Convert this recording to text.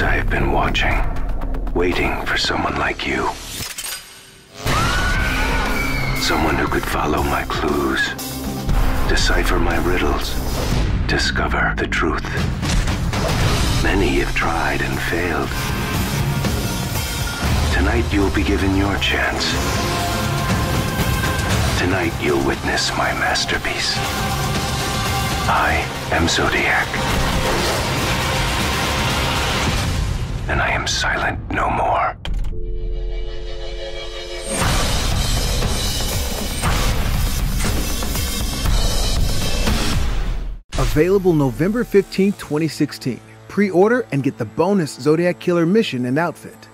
years I have been watching, waiting for someone like you. Someone who could follow my clues, decipher my riddles, discover the truth. Many have tried and failed. Tonight you'll be given your chance. Tonight you'll witness my masterpiece. I am Zodiac. And I am silent no more. Available November 15, 2016. Pre-order and get the bonus Zodiac Killer mission and outfit.